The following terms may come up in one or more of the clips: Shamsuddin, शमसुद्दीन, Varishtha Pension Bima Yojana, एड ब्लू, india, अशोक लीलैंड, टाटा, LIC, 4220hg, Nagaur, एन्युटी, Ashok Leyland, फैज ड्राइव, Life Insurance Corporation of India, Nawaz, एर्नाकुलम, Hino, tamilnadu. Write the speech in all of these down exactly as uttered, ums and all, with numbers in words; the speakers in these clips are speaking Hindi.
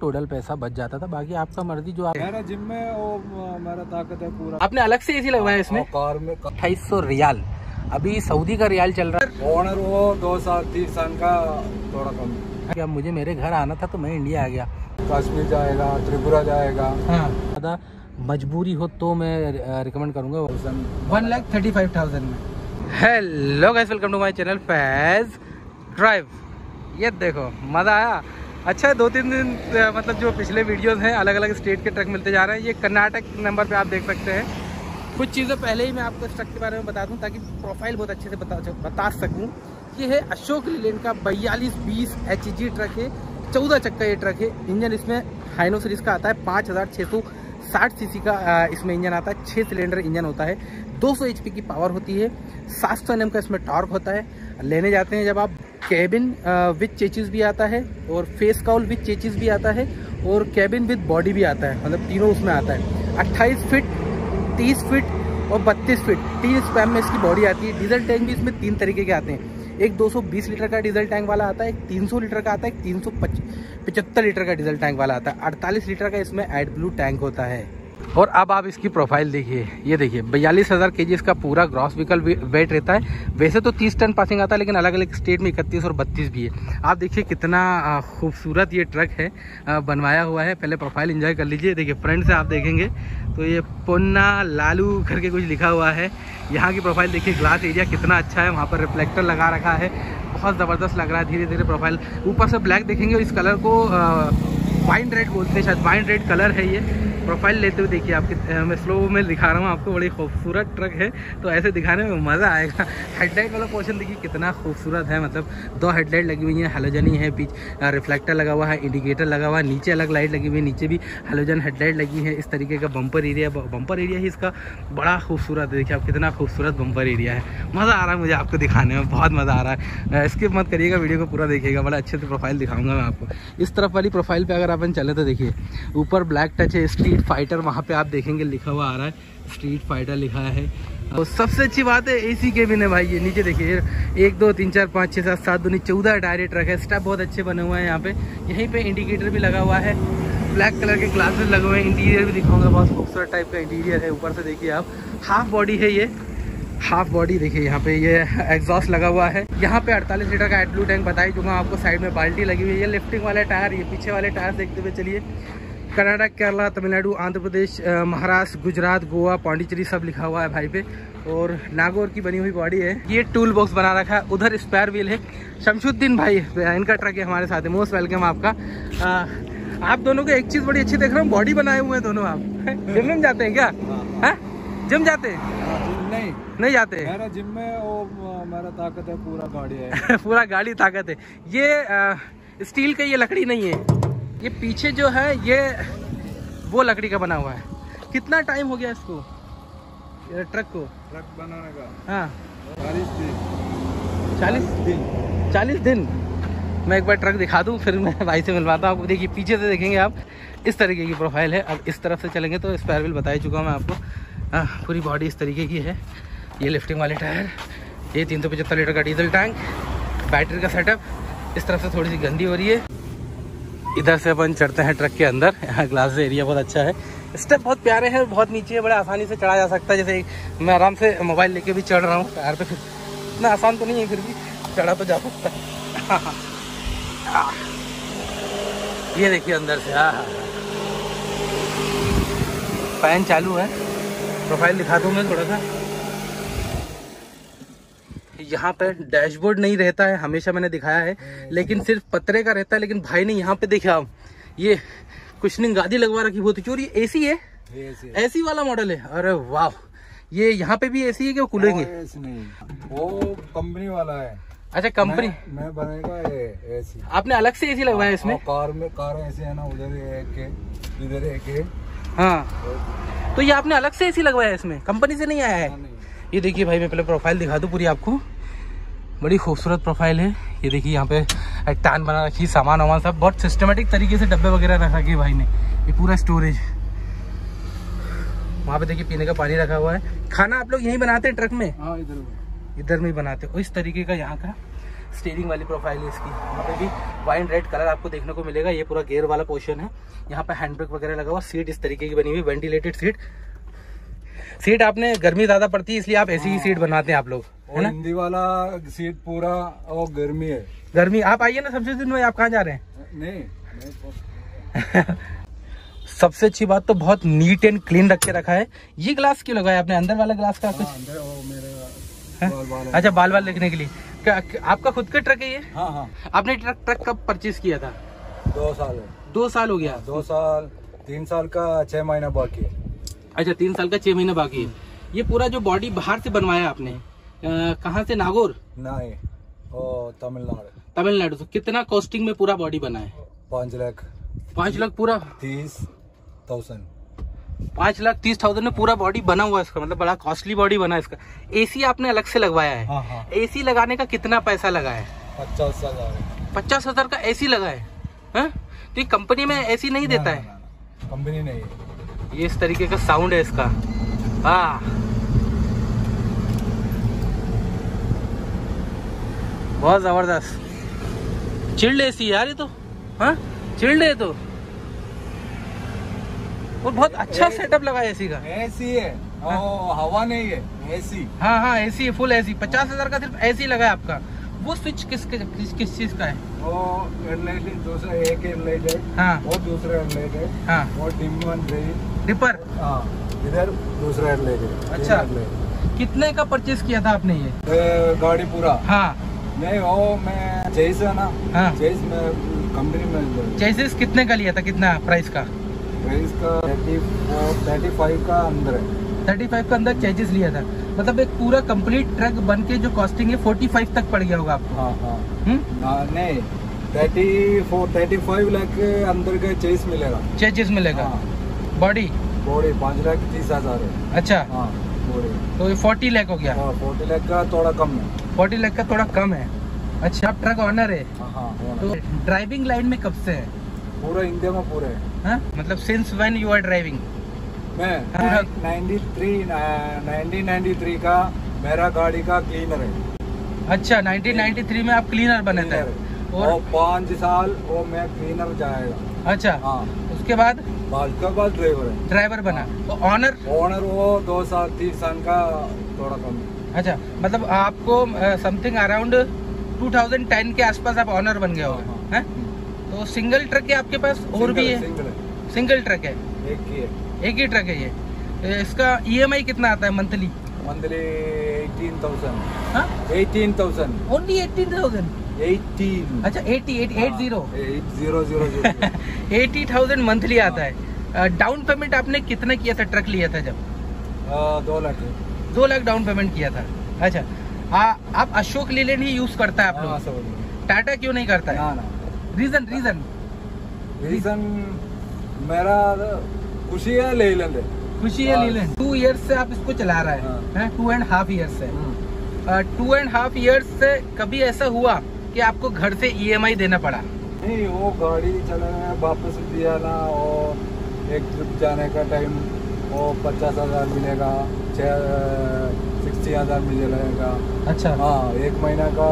टोटल पैसा बच जाता था। बाकी आपका मर्जी जो आप मेरा जिम में वो मेरा ताकत है पूरा। आपने अलग से एसी लगवाया इसमें? कार में अट्ठाईस सौ रियाल, अभी सऊदी का रियाल चल रहा है। ऑनर वो दो साल तीन साल का थोड़ा कम। अब मुझे मेरे घर आना था तो मैं इंडिया आ गया, कश्मीर जाएगा, त्रिपुरा जाएगा। ज़्यादा हाँ। मजबूरी हो तो मैं रिकमेंड करूँगा one lakh thirty five thousand में। Hello guys, welcome to my channel फैज ड्राइव। ये देखो मज़ा आया। अच्छा दो तीन दिन मतलब जो पिछले वीडियोस हैं अलग अलग स्टेट के ट्रक मिलते जा रहे हैं। ये कर्नाटक नंबर पे आप देख सकते हैं। कुछ चीज़ें पहले ही मैं आपको इस ट्रक के बारे में बता दूं ताकि प्रोफाइल बहुत अच्छे से बता बता सकूं। ये है अशोक लीलैंड का बयालीस बीस एच जी ट्रक है, चौदह चक्का ये ट्रक है। इंजन इसमें हाइनो सीरीज़ का आता है, पाँच हज़ार छः सौ साठ सी सी का इसमें इंजन आता है। छः सिलेंडर इंजन होता है, दो सौ एच पी की पावर होती है, सात सौ एन एम का इसमें टॉर्क होता है। लेने जाते हैं जब आप कैबिन विथ चेचिस भी आता है और फेस काउल विथ चेचिस भी आता है और कैबिन विथ बॉडी भी आता है, मतलब तीनों उसमें आता है। अट्ठाईस फीट, तीस फीट और बत्तीस फीट तीन स्पैम में इसकी बॉडी आती है। डीजल टैंक भी इसमें तीन तरीके के आते हैं, एक दो सौ बीस लीटर का डीजल टैंक वाला आता है, एक तीन सौ लीटर का आता है, एक तीन सौ पचहत्तर लीटर का डीजल टैंक वाला आता है। अड़तालीस लीटर का इसमें एड ब्लू टैंक होता है। और अब आप इसकी प्रोफाइल देखिए, ये देखिए बयालीस हज़ार के जी इसका पूरा ग्रॉस व्हीकल वेट रहता है। वैसे तो तीस टन पासिंग आता है लेकिन अलग अलग स्टेट में इकतीस और बत्तीस भी है। आप देखिए कितना खूबसूरत ये ट्रक है बनवाया हुआ है। पहले प्रोफाइल एंजॉय कर लीजिए। देखिए फ्रंट से आप देखेंगे तो ये पोन्ना लालू करके कुछ लिखा हुआ है। यहाँ की प्रोफाइल देखिए, ग्लास एरिया कितना अच्छा है, वहाँ पर रिफ्लेक्टर लगा रखा है, बहुत ज़बरदस्त लग रहा है। धीरे धीरे प्रोफाइल ऊपर से ब्लैक देखेंगे और इस कलर को वाइन रेड बोलते हैं, शायद वाइन रेड कलर है ये। प्रोफाइल लेते हुए देखिए आपके, मैं स्लो में दिखा रहा हूँ आपको, बड़ी खूबसूरत ट्रक है तो ऐसे दिखाने में मज़ा आएगा। हेडलाइट वाला पोर्शन देखिए कितना खूबसूरत है, मतलब दो हेडलाइट लगी हुई है, हैलोजन ही है, बीच रिफ्लेक्टर लगा हुआ है, इंडिकेटर लगा हुआ है, नीचे अलग लाइट लगी हुई है, नीचे भी हैलोजन हेडलाइट लगी है। इस तरीके का बम्पर एरिया, बम्पर एरिया ही इसका बड़ा खूबसूरत है। देखिए आप कितना खूबसूरत बम्पर एरिया है, मज़ा आ रहा है मुझे आपको दिखाने में, बहुत मज़ा आ रहा है। स्किप मत करिएगा, वीडियो को पूरा देखिएगा, बड़ा अच्छे से प्रोफाइल दिखाऊंगा मैं आपको। इस तरफ वाली प्रोफाइल पर अगर अपन चले तो देखिए ऊपर ब्लैक टच है, स्ट्रीट फाइटर वहाँ पे आप देखेंगे लिखा हुआ आ रहा है, स्ट्रीट फाइटर लिखा है। और सबसे अच्छी बात है एसी केबिन है भाई ये। नीचे देखिए एक दो तीन चार पाँच छः सात सात दूनी चौदह टायर ट्रक है। स्टेप बहुत अच्छे बने हुए हैं यहाँ पे, यहीं पे इंडिकेटर भी लगा हुआ है, ब्लैक कलर के ग्लासेस लगे हुए हैं। इंटीरियर भी दिखाऊंगा, बहुत खूबसूरत टाइप का इंटीरियर है। ऊपर से देखिए आप, हाफ बॉडी है ये, हाफ बॉडी देखिए यहाँ पे ये एग्जॉस्ट लगा हुआ है। यहाँ पे अड़तालीस लीटर का एड ब्लू टैंक बता ही चुका आपको, साइड में बाल्टी लगी हुई है। ये लिफ्टिंग वाले टायर, ये पीछे वाले टायर देखते हुए चलिए, कर्नाटक, केरला, तमिलनाडु, आंध्र प्रदेश, महाराष्ट्र, गुजरात, गोवा, पांडिचेरी सब लिखा हुआ है भाई पे। और नागौर की बनी हुई बॉडी है। ये टूल बॉक्स बना रखा है, उधर स्पेयर व्हील है। शमसुद्दीन भाई इनका ट्रक है हमारे साथ है, मोस्ट वेलकम आपका। आ, आप दोनों को एक चीज़ बड़ी अच्छी देख रहा हूँ, बॉडी बनाए हुए हैं दोनों। आप जिम में जाते हैं क्या? है जिम जाते हैं? नहीं नहीं जाते हैं। मेरा जिम में वो मेरा ताकत है, पूरा गाड़ी है पूरा गाड़ी ताकत है। ये स्टील का, ये लकड़ी नहीं है, ये पीछे जो है ये वो लकड़ी का बना हुआ है। कितना टाइम हो गया इसको, ये ट्रक को ट्रक बनाने का? हाँ चालीस दिन। चालीस दिन। मैं एक बार ट्रक दिखा दूँ फिर मैं भाई से मिलवाता हूँ आपको। देखिए पीछे से देखेंगे आप, इस तरीके की प्रोफाइल है। अब इस तरफ से चलेंगे तो स्पेयर व्हील बता ही चुका हूँ मैं आपको। हाँ पूरी बॉडी इस तरीके की है। ये लिफ्टिंग वाले टायर, ये तीन सौ पचहत्तर लीटर का डीजल टैंक, बैटरी का सेटअप। इस तरफ से थोड़ी सी गंदी हो रही है। इधर से अपन चढ़ते हैं ट्रक के अंदर। यहाँ ग्लास एरिया बहुत अच्छा है, स्टेप बहुत प्यारे हैं, बहुत नीचे है, बड़ा आसानी से चढ़ा जा सकता है। जैसे मैं आराम से मोबाइल लेके भी चढ़ रहा हूँ टायर पे, फिर इतना आसान तो नहीं है फिर भी चढ़ा तो जा सकता है। ये देखिए अंदर से, हाँ फैन चालू है। प्रोफाइल दिखा दूँ मैं थोड़ा सा। यहाँ पे डैशबोर्ड नहीं रहता है, हमेशा मैंने दिखाया है, लेकिन सिर्फ पतरे का रहता है। लेकिन भाई ने यहाँ पे देखा आप, ये कुशनिंग गादी लगवा रखी होती चोर। ये एसी है, एसी वाला मॉडल है। अरे वाह, ये यहाँ पे भी एसी है क्या? कूलिंग है? वो कंपनी वाला है। अच्छा कंपनी मैं बनाएगा ये एसी। आपने अलग से एसी लगवाया इसमें? कार में कार एसी है ना, उधर एक इधर एक। हाँ तो ये आपने अलग से एसी लगवाया इसमें, कंपनी से नहीं आया है? ये देखिए भाई, मैं पहले प्रोफाइल दिखा दूँ पूरी आपको, बड़ी खूबसूरत प्रोफाइल है। ये देखिए यहाँ पे टान बना रखी, सामान वामान सब बहुत सिस्टमेटिक तरीके से डब्बे वगैरह रखा के भाई ने। ये पूरा स्टोरेज, वहाँ पे देखिए पीने का पानी रखा हुआ है। खाना आप लोग यहीं बनाते हैं ट्रक में? हाँ इधर इधर में ही बनाते हैं। इस तरीके का यहाँ का स्टीयरिंग वाली प्रोफाइल है इसकी, यहाँ पे भी वाइन रेड कलर आपको देखने को मिलेगा। ये पूरा गेयर वाला पोर्शन है, यहाँ पे हैंड ब्रेक वगैरह लगा हुआ। सीट इस तरीके की बनी हुई, वेंटिलेटेड सीट। सीट आपने गर्मी ज्यादा पड़ती है इसलिए आप ऐसी ही सीट बनाते हैं आप लोग, है ना? हिंदी वाला सीट पूरा और गर्मी है, गर्मी। आप आइए ना शमशुद्दीन भाई, आप कहाँ जा रहे हैं? नहीं सबसे अच्छी बात तो बहुत नीट एंड क्लीन रख के रखा है। ये ग्लास क्यों लगाया आपने? अंदर वाला ग्लास का कुछ? अंदर वो मेरे बाल बाल। अच्छा, बाल बाल देखने के लिए। आपका खुद का ट्रक है ये? हाँ हाँ। आपने ट्रक ट्रक कब परचेज किया था? दो साल दो साल हो गया। दो साल तीन साल का छह महीना बाकी है। अच्छा, तीन साल का छह महीना बाकी है। ये पूरा जो बॉडी बाहर से बनवाया आपने, कहाँ से? नागौर? नहीं, तमिलनाडु। तमिलनाडु। तो कितना कॉस्टिंग में पूरा बॉडी बना है? पाँच लाख। पाँच लाख पूरा? तीस थाउजेंड। पाँच लाख तीस थाउजेंड में पूरा बॉडी बना हुआ है इसका, मतलब बड़ा कॉस्टली बॉडी बना है इसका। एसी आपने अलग से लगवाया है? हाँ हाँ। एसी लगाने का कितना पैसा लगा है? पचास हजार। पचास हजार का एसी लगा है? हाँ? तो कंपनी में एसी नहीं देता है? कंपनी नहीं। ये इस तरीके का साउंड है इसका। हाँ, बहुत जबरदस्त चिल्ड एसी यार ये तो। हाँ, चिल्ड है तो। और बहुत अच्छा सेटअप लगा है एसी का। एसी है, हाँ? ओ, हवा नहीं है, एसी। हाँ हाँ, एसी है, फुल एसी। पचास हजार का सिर्फ एसी लगा है आपका। वो स्विच किस किस किस चीज का है? वो हेडलाइट, दूसरा एक हेडलाइट है। हाँ। और दूसरा हेडलाइट है। हाँ। और डिमन डिपर। हाँ, इधर दूसरा हेडलाइट है। अच्छा, कितने का परचेज किया था आपने ये गाड़ी पूरा? हाँ, नहीं वो मैं चेस है ना। हाँ। चेस में कंपनी में। चेसिस कितने का लिया था? कितना प्राइस का? प्राइस का पैंतीस पैंतीस का अंदर है। पैंतीस का अंदर चेसिस लिया था, मतलब एक पूरा कंप्लीट ट्रक बन के जो कॉस्टिंग है पैंतालीस तक पड़ गया होगा आपको। हाँ हाँ। हम्म, नहीं चौंतीस पैंतीस लाख के अंदर का चेस मिलेगा। चेसिस मिलेगा। हाँ। बॉडी बॉडी पाँच लाख तीस हजार है। अच्छा। हाँ, तो ये फोर्टी लाख हो गया। फोर्टी लाख का थोड़ा कम है। फोर्टी लाख का थोड़ा कम है। अच्छा, आप ट्रक ऑनर है? हाँ, तो ड्राइविंग लाइन में कब से है? पूरा इंडिया में पूरा है। हाँ? मतलब since when you are driving? मैं नाइनटीन नाइंटी थ्री का मेरा गाड़ी का क्लीनर है। अच्छा, नाइनटीन नाइंटी थ्री में आप क्लीनर बने थे? और पाँच साल वो मैं क्लीनर जाएगा। अच्छा। हाँ। उसके बाद उसके बाद ड्राइवर है। ड्राइवर बना। ऑनर? ऑनर वो दो साल तीन साल का थोड़ा कम। अच्छा, मतलब आपको something around two thousand ten के आसपास आप ऑनर बन गया होगा। हाँ। तो सिंगल ट्रक है आपके पास? और भी है? सिंगल, सिंगल ट्रक है, एक ही है। एक ही ट्रक है ये। इसका ईएमआई कितना आता है monthly? Monthly eighteen thousand. Eighteen thousand? Only eighteen thousand? Eighteen. अच्छा, एटी थाउजेंड मंथली आता है। डाउन पेमेंट आपने कितना किया था ट्रक लिया था जब? दो लाख दो लाख डाउन पेमेंट किया था। अच्छा, आ, आप अशोक लेलैंड ही यूज करता है आप लोग? टाटा क्यों नहीं करता है? ना, ना। रीजन रीजन रीजन मेरा खुशी है लेलैंड है। खुशी है लेलैंड। टू इयर्स से आप इसको चला रहा है? टू एंड हाफ इयर्स से। टू एंड हाफ इयर्स से कभी ऐसा हुआ कि आपको घर से ईएमआई देना पड़ा? नहीं, वो गाड़ी चलाना वापस दिया ना, और एक ट्रिप जाने का टाइम वो पचास हजार मिलेगा, सिक्सटी हजार मिलेगा। अच्छा। हाँ, एक महीना का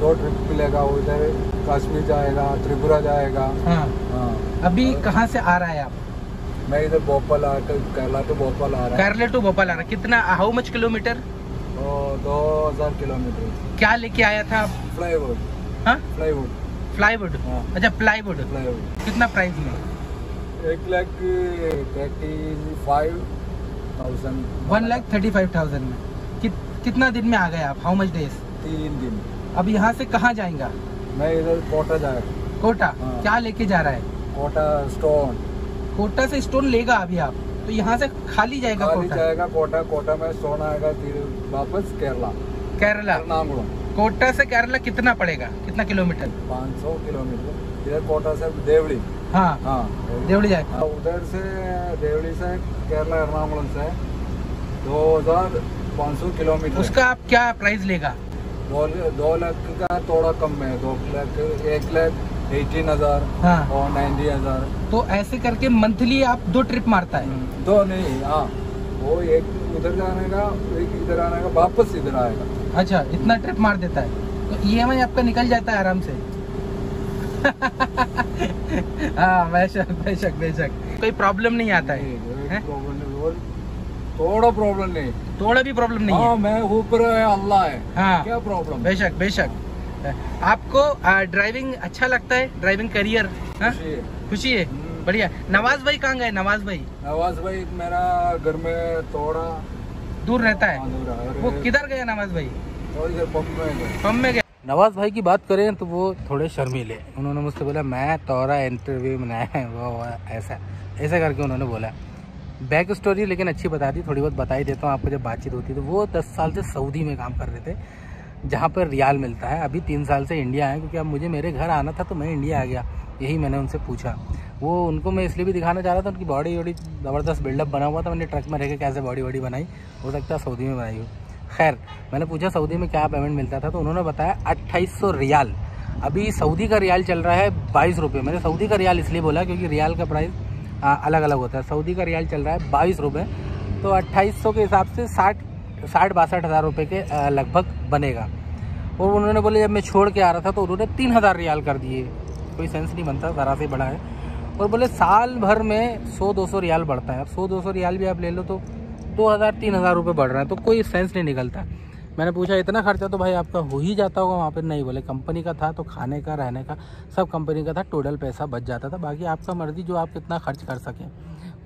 दो ट्रिप मिलेगा। उधर कश्मीर जाएगा, त्रिपुरा जाएगा। हाँ हाँ। अभी कहाँ से आ रहा है आप? मैं इधर भोपाल आ रहा, केरला टू भोपाल आ रहा। केरला टू भोपाल आ रहा। कितना, हाउ मच किलोमीटर? दो हजार किलोमीटर। क्या लेके आया था आप? प्लाईवुड। हाँ, प्लाईवुड। प्लाईवुड। अच्छा, प्लाईवुड। प्लाईवुड कितना प्राइस में? एक lakh thirty five thousand one lakh thirty five thousand में। कि, कितना दिन में आ गए आप? How much days? तीन दिन। अब यहाँ से कहाँ जाएंगा? मैं इधर कोटा जाएगा। कोटा? हाँ। क्या लेके जा रहा है? कोटा स्टोन। कोटा से स्टोन लेगा अभी आप? तो यहाँ से खाली जाएगा? खाली जाएगा कोटा। कोटा में स्टोन आएगा, फिर वापस केरला। केरला नागौर। कोटा से केरला कितना पड़ेगा, कितना किलोमीटर? पाँच सौ किलोमीटर। इधर कोटा से देवड़ी। हाँ हाँ, देवड़ी जाएगा। उधर से देवड़ी से केरला एर्नाकुलम से दो हजार पाँच सौ किलोमीटर। उसका आप क्या प्राइस लेगा? दो लाख का थोड़ा कम है, दो लाख एक लाख एटीन हजार। हाँ। और नाइन्टी हजार। तो ऐसे करके मंथली आप दो ट्रिप मारता है? दो नहीं, हाँ, वो एक उधर जाने का, एक इधर आने का, वापस इधर आएगा। अच्छा, इतना ट्रिप मार देता है। तो ईएमआई आपका निकल जाता है आराम से। हाँ बेशक बेशक बेशक कोई प्रॉब्लम नहीं आता है, है? थोड़ा प्रॉब्लम नहीं, थोड़ा भी प्रॉब्लम नहीं है। मैं ऊपर है अल्लाह है, हाँ क्या प्रॉब्लम। बेशक बेशक आपको ड्राइविंग अच्छा लगता है, ड्राइविंग करियर खुशी है, बढ़िया। नवाज भाई कहाँ गए? नवाज भाई नवाज भाई मेरा घर में थोड़ा दूर रहता है, वो किधर गए नवाज भाई? पम्प में गए। नवाज भाई की बात करें तो वो थोड़े शर्मीले, उन्होंने मुझसे बोला मैं तोरा इंटरव्यू में आया है, वो ऐसा ऐसा करके उन्होंने बोला। बैक स्टोरी लेकिन अच्छी बता दी, थोड़ी बहुत बता ही देता हूँ आपको। जब बातचीत होती तो वो दस साल से सऊदी में काम कर रहे थे जहाँ पर रियाल मिलता है। अभी तीन साल से इंडिया आए क्योंकि अब मुझे मेरे घर आना था तो मैं इंडिया आ गया, यही मैंने उनसे पूछा। वो उनको मैं इसलिए भी दिखाना चाह रहा था, उनकी बॉडी वॉडी ज़बरदस्त बिल्डअप बना हुआ था, मैंने ट्रक में रह के कैसे बॉडी वॉडी बनाई, हो सकता है सऊदी में बनाई हो। खैर मैंने पूछा सऊदी में क्या पेमेंट मिलता था तो उन्होंने बताया अट्ठाईस सौ रियाल। अभी सऊदी का रियाल चल रहा है बाईस रुपये। मैंने सऊदी का रियाल इसलिए बोला क्योंकि रियाल का प्राइस अलग अलग होता है। सऊदी का रियाल चल रहा है बाईस रुपये, तो अट्ठाईस सौ के हिसाब से साठ साठ बासठ हज़ार रुपये के लगभग बनेगा। और उन्होंने बोले जब मैं छोड़ के आ रहा था तो उन्होंने तीन हज़ार रियाल कर दिए। कोई सेंस नहीं बनता, सारा से बड़ा है। और बोले साल भर में सौ दो सौ रियाल बढ़ता है। अब सौ दो सौ रियाल भी आप ले लो तो दो हज़ार तीन हज़ार रुपये बढ़ रहा है, तो कोई सेंस नहीं निकलता। मैंने पूछा इतना खर्चा तो भाई आपका हो ही जाता होगा वहाँ पर? नहीं, बोले कंपनी का था तो खाने का रहने का सब कंपनी का था, टोटल पैसा बच जाता था, बाकी आपका मर्जी जो आप कितना खर्च कर सकें।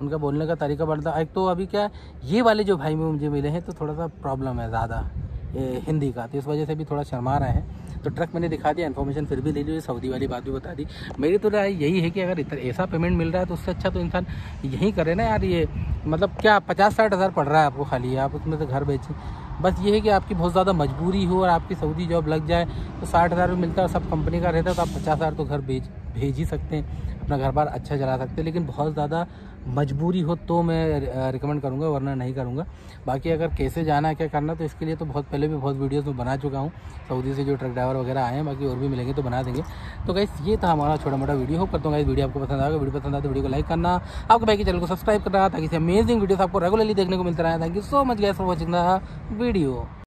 उनका बोलने का तरीका बढ़ता। एक तो अभी क्या ये वाले जो भाई मुझे मिले हैं तो थोड़ा सा प्रॉब्लम है ज़्यादा हिंदी का, तो इस वजह से भी थोड़ा शर्मा रहे हैं। तो ट्रक मैंने दिखा दिया, इन्फॉर्मेशन फिर भी ले ली, सऊदी वाली बात भी बता दी। मेरी तो राय यही है कि अगर इतना ऐसा पेमेंट मिल रहा है तो उससे अच्छा तो इंसान यही करे ना यार। ये मतलब क्या पचास साठ हज़ार पड़ रहा है आपको खाली, आप उसमें से घर बेचें। बस ये है कि आपकी बहुत ज़्यादा मजबूरी हो और आपकी सऊदी जॉब लग जाए तो साठ हज़ार में मिलता है, सब कंपनी का रहता है, तो आप पचास हज़ार तो घर भेज भेज ही सकते हैं, अपना घर बार अच्छा चला सकते हैं। लेकिन बहुत ज़्यादा मजबूरी हो तो मैं रिकमेंड करूँगा, वरना नहीं करूँगा। बाकी अगर कैसे जाना है क्या करना तो इसके लिए तो बहुत पहले भी बहुत वीडियोस में बना चुका हूँ, सऊदी से जो ट्रक ड्राइवर वगैरह आए हैं, बाकी और भी मिलेंगे तो बना देंगे। तो गाइस ये था हमारा छोटा मोटा वीडियो, होप करता हूँ गाइस वीडियो आपको पसंद आएगा। वीडियो पसंद आए तो वीडियो को लाइक करना, आपके भाई के चैनल को सब्सक्राइब करना ताकि अमेजिंग वीडियोस आपको रेगुलरली देखने को मिलता रहा है। Thank you so much guys for watching the video.